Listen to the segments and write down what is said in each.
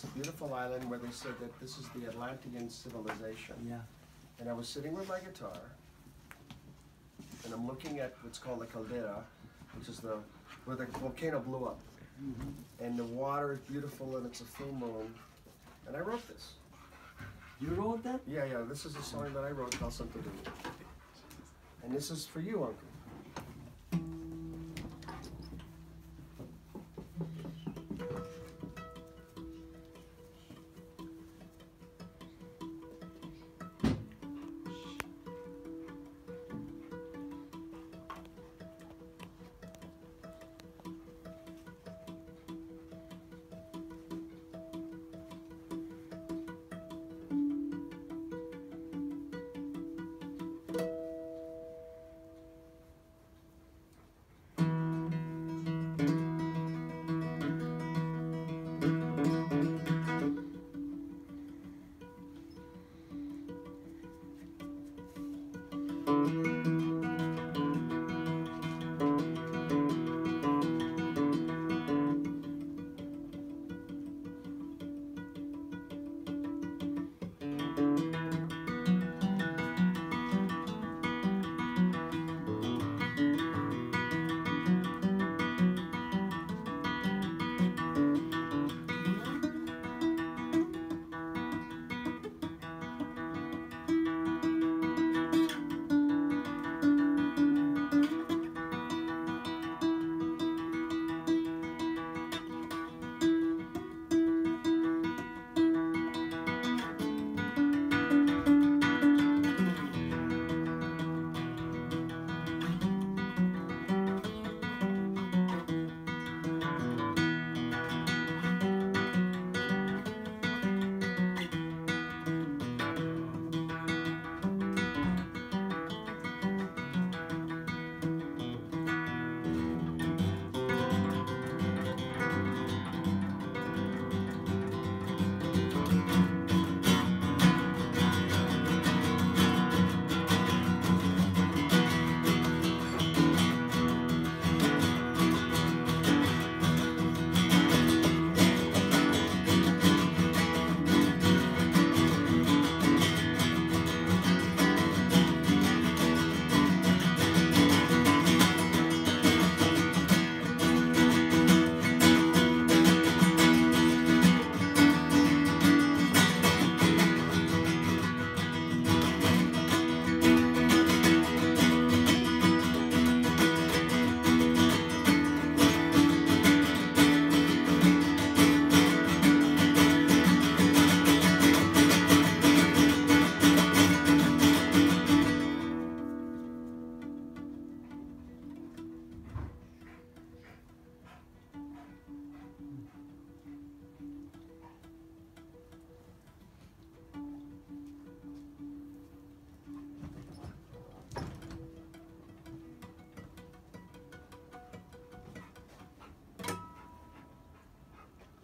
It's a beautiful island where they said that this is the Atlantean civilization. Yeah. And I was sitting with my guitar, and I'm looking at what's called the caldera, which is where the volcano blew up. Mm-hmm. And the water is beautiful, and it's a full moon. And I wrote this. You wrote that? Yeah, yeah. This is a song that I wrote called Santo Domingo. And this is for you, Uncle.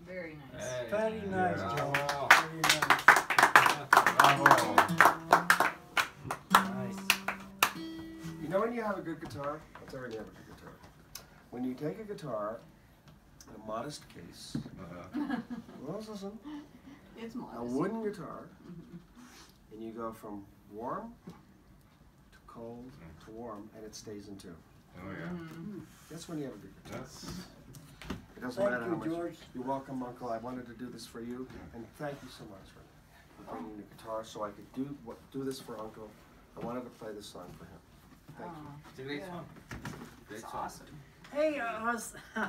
Very nice. Hey. Very nice, yeah. Joel. Wow. Very nice. Wow. Nice. You know when you have a good guitar? That's already have a good guitar. When you take a guitar, in a modest case, well, listen, it's modest. A wooden guitar, and you go from warm to cold to warm, and it stays in tune. Oh, yeah. That's when you have a good guitar. Thank you, George. You're welcome, Uncle. I wanted to do this for you, and thank you so much for bringing the guitar so I could do this for Uncle. I wanted to play this song for him. Thank you. It's a great song. It's awesome. Hey,